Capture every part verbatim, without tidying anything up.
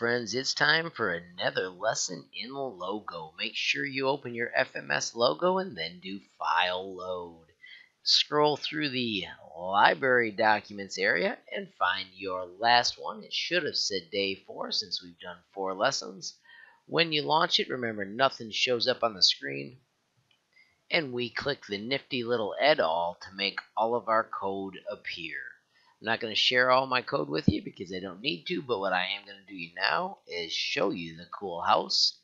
friends, it's time for another lesson in logo. Make sure you open your F M S logo and then do file load. Scroll through the library documents area and find your last one. It should have said day four since we've done four lessons. When you launch it, remember nothing shows up on the screen. And we click the nifty little et al to make all of our code appear. I'm not going to share all my code with you because I don't need to, but what I am going to do now is show you the cool house.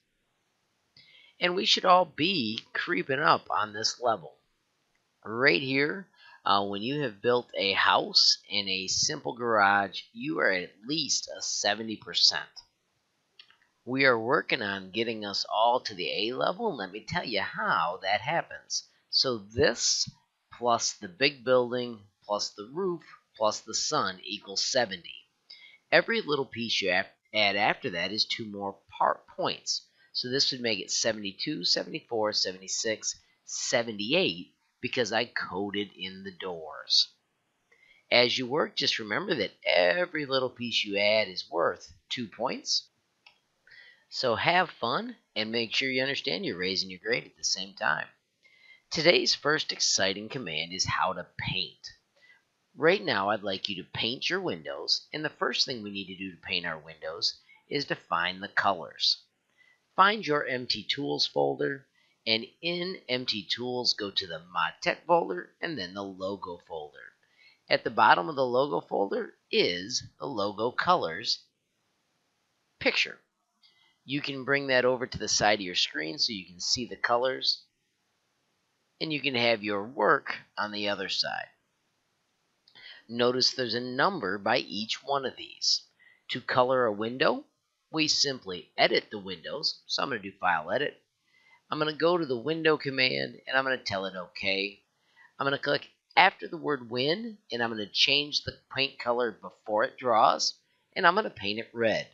And we should all be creeping up on this level. Right here, uh, when you have built a house and a simple garage, you are at least a seventy percent. We are working on getting us all to the A level, and let me tell you how that happens. So this plus the big building plus the roof plus the sun equals seventy. Every little piece you add after that is two more part points. So this would make it seventy-two, seventy-four, seventy-six, seventy-eight. Because I coded in the doors. As you work, just remember that every little piece you add is worth two points. So have fun and make sure you understand you're raising your grade at the same time. Today's first exciting command is how to paint. Right now, I'd like you to paint your windows, and the first thing we need to do to paint our windows is to find the colors. Find your M T Tools folder. And in M T Tools, go to the ModTech folder and then the logo folder. At the bottom of the logo folder is the logo colors picture. You can bring that over to the side of your screen so you can see the colors, and you can have your work on the other side. Notice there's a number by each one of these. To color a window, we simply edit the windows. So I'm going to do File Edit. I'm going to go to the window command, and I'm going to tell it OK. I'm going to click after the word win, and I'm going to change the paint color before it draws, and I'm going to paint it red.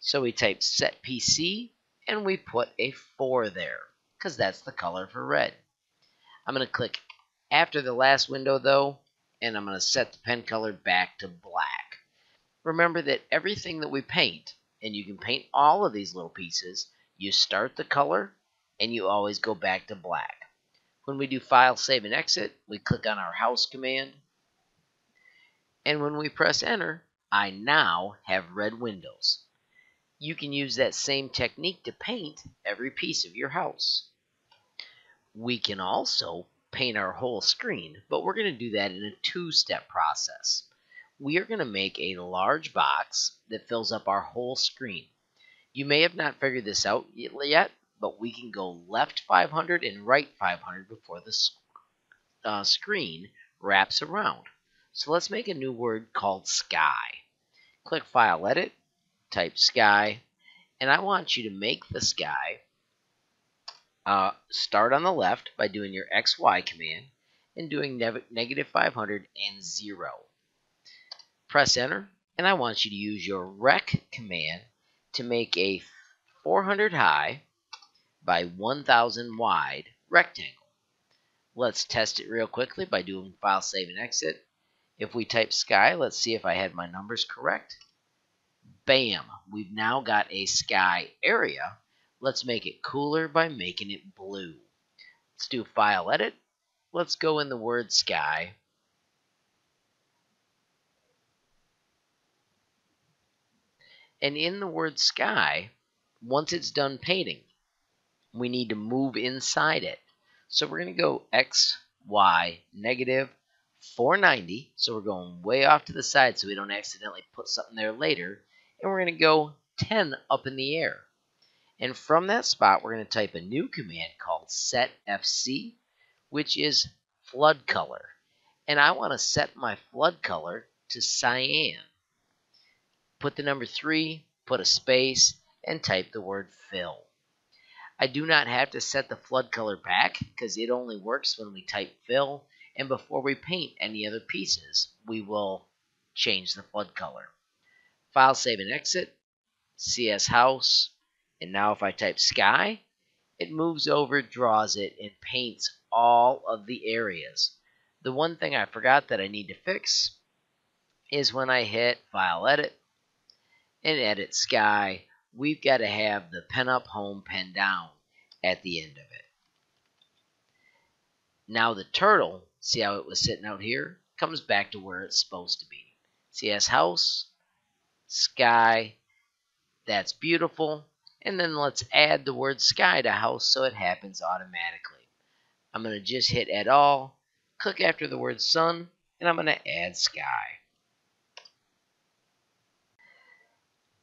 So we type set P C, and we put a four there, because that's the color for red. I'm going to click after the last window, though, and I'm going to set the pen color back to black. Remember that everything that we paint, and you can paint all of these little pieces, you start the color, and you always go back to black. When we do File, Save, and Exit, we click on our House command. And when we press Enter, I now have red windows. You can use that same technique to paint every piece of your house. We can also paint our whole screen, but we're going to do that in a two-step process. We are going to make a large box that fills up our whole screen. You may have not figured this out yet, but we can go left five hundred and right five hundred before the uh, screen wraps around. So let's make a new word called sky. Click File Edit, type sky, and I want you to make the sky uh, start on the left by doing your X Y command and doing negative five hundred and zero. Press Enter, and I want you to use your rec command to make a four hundred high by one thousand wide rectangle. Let's test it real quickly by doing File, Save, and Exit. If we type sky, let's see if I had my numbers correct. Bam! We've now got a sky area. Let's make it cooler by making it blue. Let's do File, Edit. Let's go in the word sky. And in the word sky, once it's done painting, we need to move inside it. So we're going to go X, Y, negative four ninety. So we're going way off to the side so we don't accidentally put something there later. And we're going to go ten up in the air. And from that spot, we're going to type a new command called set F C, which is flood color. And I want to set my flood color to cyan. Put the number three, put a space, and type the word fill. I do not have to set the flood color back because it only works when we type fill, and before we paint any other pieces, we will change the flood color. File, Save, and Exit, C S House, and now if I type sky, it moves over, draws it, and paints all of the areas. The one thing I forgot that I need to fix is when I hit File, Edit, and edit sky, we've got to have the pen up, home, pen down at the end of it. Now the turtle, see how it was sitting out here, comes back to where it's supposed to be. See, as house, sky, that's beautiful. And then let's add the word sky to house so it happens automatically. I'm going to just hit add all, click after the word sun, and I'm going to add sky.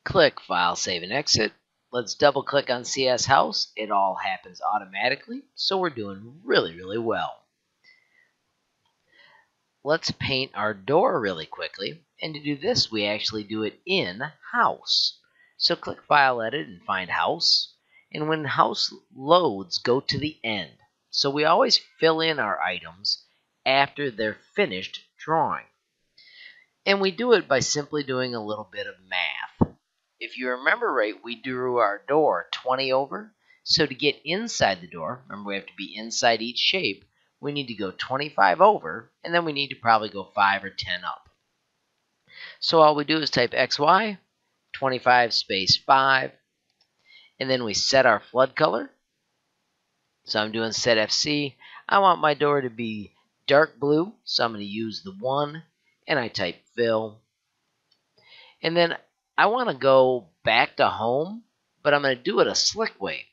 Click File, Save, and Exit. Let's double click on C S House. It all happens automatically, so we're doing really, really well. Let's paint our door really quickly, and to do this, we actually do it in House. So click File, Edit, and find House, and when House loads, go to the end. So we always fill in our items after they're finished drawing. And we do it by simply doing a little bit of math. If you remember right, we drew our door twenty over. So to get inside the door, remember we have to be inside each shape, we need to go twenty-five over, and then we need to probably go five or ten up. So all we do is type X Y, twenty-five space five, and then we set our flood color. So I'm doing set F C. I want my door to be dark blue, so I'm going to use the one, and I type fill. And then I want to go back to home, but I'm going to do it a slick way.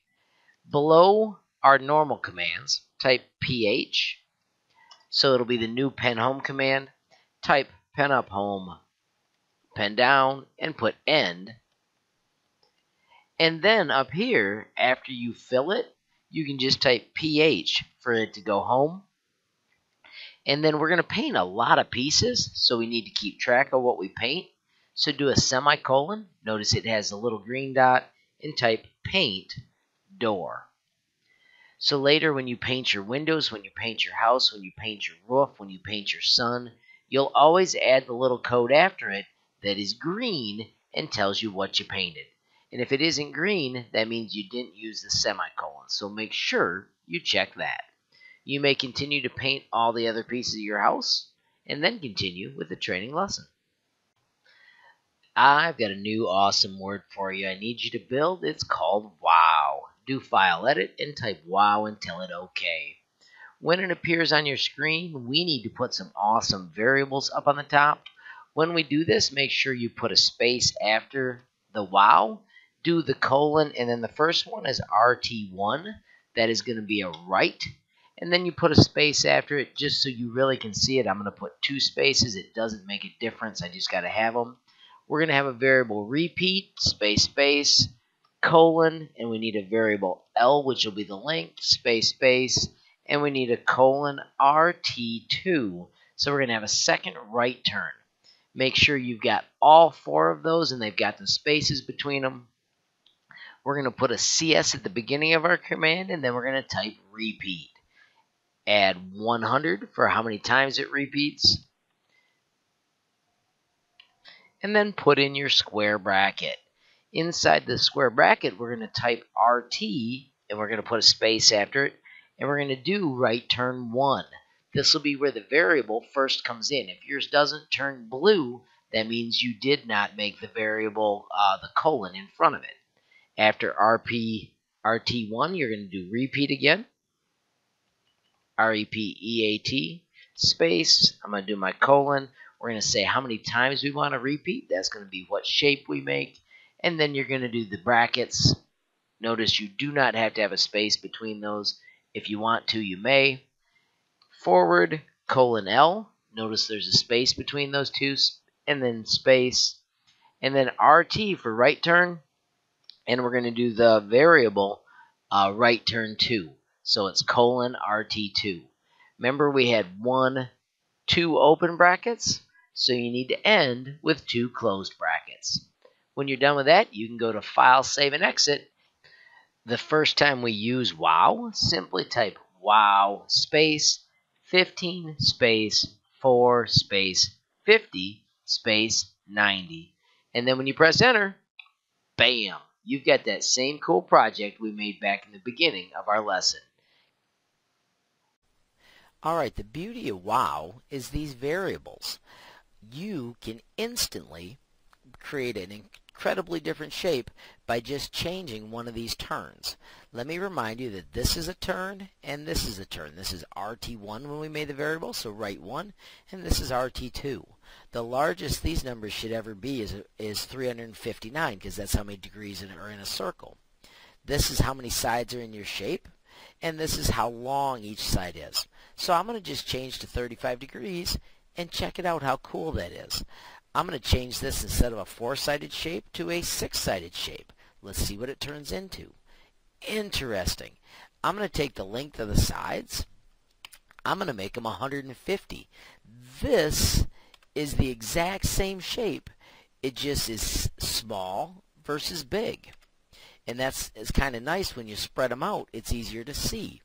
Below our normal commands, type P H, so it'll be the new pen home command. Type pen up home, pen down, and put end. And then up here, after you fill it, you can just type P H for it to go home. And then we're going to paint a lot of pieces, so we need to keep track of what we paint. So do a semicolon. Notice it has a little green dot, and type paint door. So later when you paint your windows, when you paint your house, when you paint your roof, when you paint your sun, you'll always add the little code after it that is green and tells you what you painted. And if it isn't green, that means you didn't use the semicolon. So make sure you check that. You may continue to paint all the other pieces of your house and then continue with the training lesson. I've got a new awesome word for you I need you to build. It's called WOW. Do File, Edit, and type WOW and tell it OK. When it appears on your screen, we need to put some awesome variables up on the top. When we do this, make sure you put a space after the WOW. Do the colon, and then the first one is R T one. That is going to be a right. And then you put a space after it just so you really can see it. I'm going to put two spaces. It doesn't make a difference. I just got to have them. We're going to have a variable repeat, space, space, colon, and we need a variable L, which will be the length, space, space, and we need a colon R T two. So we're going to have a second right turn. Make sure you've got all four of those and they've got the spaces between them. We're going to put a C S at the beginning of our command, and then we're going to type repeat. Add one hundred for how many times it repeats. And then put in your square bracket. Inside the square bracket, we're going to type R T, and we're going to put a space after it, and we're going to do right turn one. This will be where the variable first comes in. If yours doesn't turn blue, that means you did not make the variable, uh, the colon in front of it. After R P R T one, you're going to do repeat again. R E P E A T, space, I'm going to do my colon. We're going to say how many times we want to repeat. That's going to be what shape we make. And then you're going to do the brackets. Notice you do not have to have a space between those. If you want to, you may. Forward, colon L. Notice there's a space between those two. And then space. And then R T for right turn. And we're going to do the variable uh, right turn two. So it's colon R T two. Remember we had one, two open brackets, so you need to end with two closed brackets. When you're done with that, you can go to File, Save, and Exit. The first time we use WOW, simply type WOW space fifteen space four space fifty space ninety. And then when you press enter, bam, you've got that same cool project we made back in the beginning of our lesson. Alright, the beauty of WOW is these variables. You can instantly create an incredibly different shape by just changing one of these turns. Let me remind you that this is a turn and this is a turn. This is R T one when we made the variable, so write one, and this is R T two. The largest these numbers should ever be is, is three hundred fifty-nine, because that's how many degrees are in a circle. This is how many sides are in your shape, and this is how long each side is. So I'm going to just change to thirty-five degrees, and check it out how cool that is. I'm going to change this instead of a four-sided shape to a six-sided shape. Let's see what it turns into. Interesting. I'm going to take the length of the sides. I'm going to make them one hundred fifty. This is the exact same shape. It just is small versus big. And that's is kind of nice when you spread them out. It's easier to see.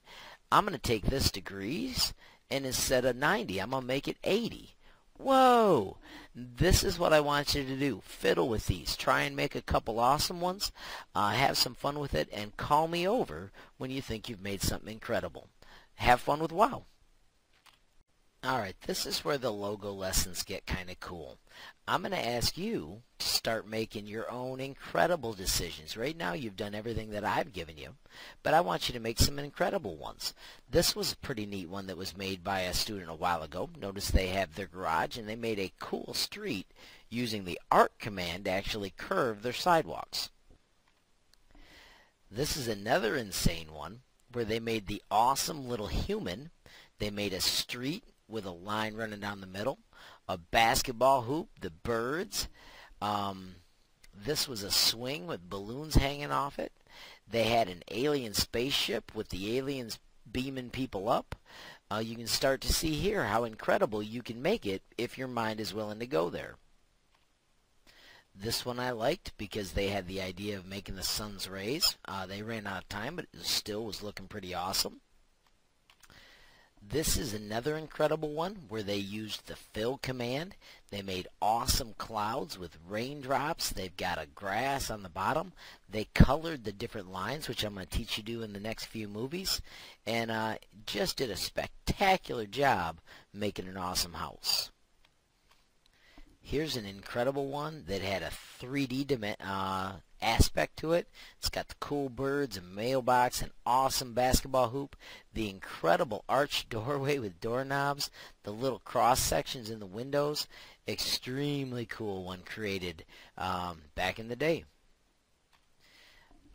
I'm going to take this degrees, and instead of ninety, I'm going to make it eighty. Whoa! This is what I want you to do. Fiddle with these. Try and make a couple awesome ones. Uh, have some fun with it, and call me over when you think you've made something incredible. Have fun with WOW! Alright, this is where the logo lessons get kind of cool. I'm going to ask you to start making your own incredible decisions. Right now you've done everything that I've given you, but I want you to make some incredible ones. This was a pretty neat one that was made by a student a while ago. Notice they have their garage, and they made a cool street using the ARC command to actually curve their sidewalks. This is another insane one where they made the awesome little human. They made a street with a line running down the middle, a basketball hoop, the birds. Um, this was a swing with balloons hanging off it. They had an alien spaceship with the aliens beaming people up. Uh, you can start to see here how incredible you can make it if your mind is willing to go there. This one I liked because they had the idea of making the sun's rays. Uh, they ran out of time, but it still was looking pretty awesome. This is another incredible one where they used the fill command. They made awesome clouds with raindrops. They've got a grass on the bottom. They colored the different lines, which I'm going to teach you to do in the next few movies. And uh, just did a spectacular job making an awesome house. Here's an incredible one that had a three D uh, aspect to it. It's got the cool birds, a mailbox, an awesome basketball hoop, the incredible arched doorway with doorknobs, the little cross sections in the windows. Extremely cool one created um, back in the day.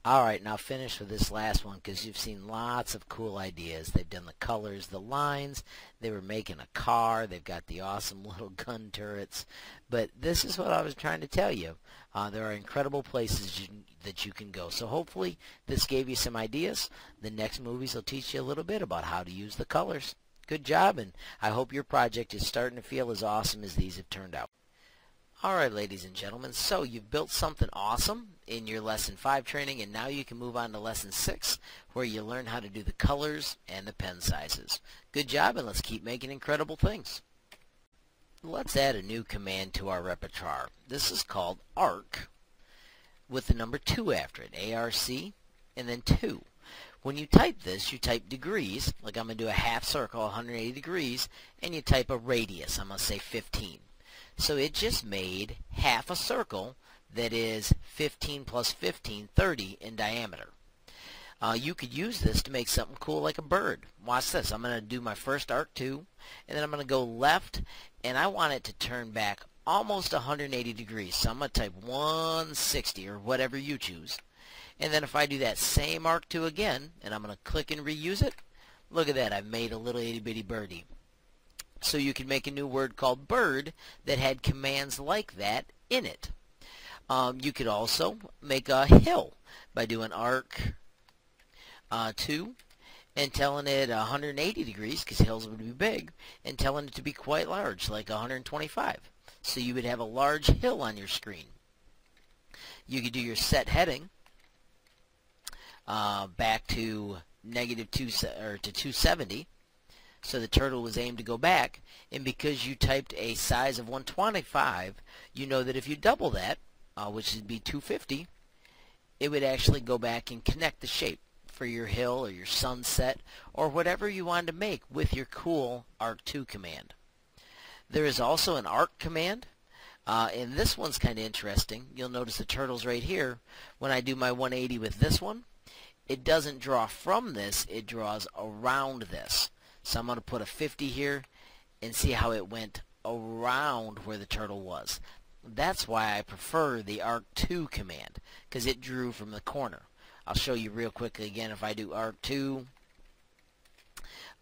Alright, now finish with this last one because you've seen lots of cool ideas. They've done the colors, the lines. They were making a car. They've got the awesome little gun turrets. But this is what I was trying to tell you. Uh, there are incredible places you, that you can go. So hopefully this gave you some ideas. The next movies will teach you a little bit about how to use the colors. Good job, and I hope your project is starting to feel as awesome as these have turned out. Alright, ladies and gentlemen, so you've built something awesome in your Lesson five training, and now you can move on to Lesson six, where you learn how to do the colors and the pen sizes. Good job, and let's keep making incredible things. Let's add a new command to our repertoire. This is called ARC, with the number two after it, A R C, and then two. When you type this, you type degrees, like I'm going to do a half circle, one hundred eighty degrees, and you type a radius, I'm going to say fifteen. So it just made half a circle that is fifteen plus fifteen, thirty in diameter. Uh, you could use this to make something cool like a bird. Watch this. I'm going to do my first arc two, and then I'm going to go left, and I want it to turn back almost one hundred eighty degrees. So I'm going to type one sixty or whatever you choose. And then if I do that same arc two again, and I'm going to click and reuse it, look at that. I've made a little itty-bitty birdie. So you can make a new word called bird that had commands like that in it. Um, you could also make a hill by doing arc uh, two and telling it one hundred eighty degrees, because hills would be big, and telling it to be quite large, like one hundred twenty-five. So you would have a large hill on your screen. You could do your set heading uh, back to negative two or to two seventy. So the turtle was aimed to go back, and because you typed a size of one twenty-five, you know that if you double that, uh, which would be two fifty, it would actually go back and connect the shape for your hill or your sunset or whatever you wanted to make with your cool arc two command. There is also an arc command Uh, and this one's kind of interesting. You'll notice the turtles right here. When I do my one eighty with this one, it doesn't draw from this, it draws around this. So I'm going to put a fifty here and see how it went around where the turtle was. That's why I prefer the arc two command, because it drew from the corner. I'll show you real quickly again if I do arc two,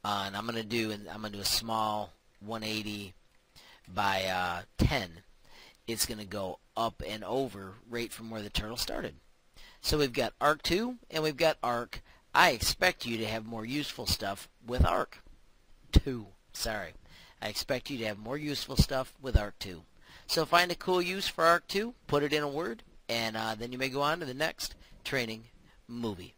uh, and I'm going to do and I'm going to do a small one eighty by uh, ten. It's going to go up and over right from where the turtle started. So we've got arc two and we've got arc. I expect you to have more useful stuff with arc two. Sorry. I expect you to have more useful stuff with arc two. So find a cool use for arc two, put it in a word, and uh, then you may go on to the next training movie.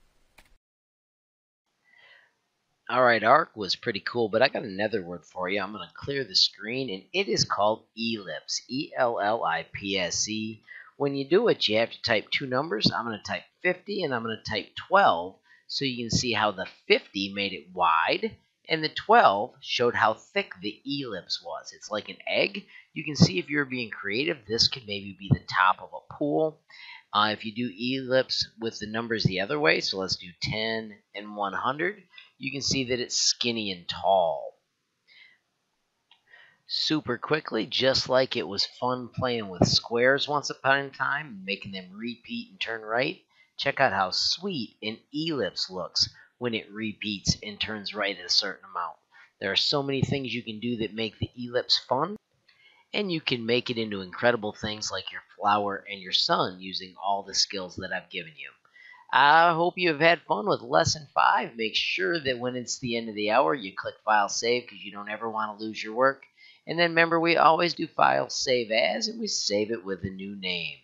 Alright, arc was pretty cool, but I got another word for you. I'm going to clear the screen, and it is called ellipse. E L L I P S E. When you do it, you have to type two numbers. I'm going to type fifty, and I'm going to type twelve, so you can see how the fifty made it wide, and the twelve showed how thick the ellipse was. It's like an egg. You can see if you're being creative, this could maybe be the top of a pool. Uh, if you do ellipse with the numbers the other way, so let's do ten and one hundred, you can see that it's skinny and tall. Super quickly, just like it was fun playing with squares once upon a time, making them repeat and turn right, check out how sweet an ellipse looks when it repeats and turns right at a certain amount. There are so many things you can do that make the ellipse fun, and you can make it into incredible things like your flower and your sun using all the skills that I've given you. I hope you have had fun with lesson five. Make sure that when it's the end of the hour, you click File Save, because you don't ever want to lose your work. And then remember, we always do File Save As, and we save it with a new name.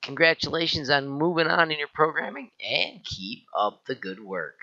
Congratulations on moving on in your programming, and keep up the good work.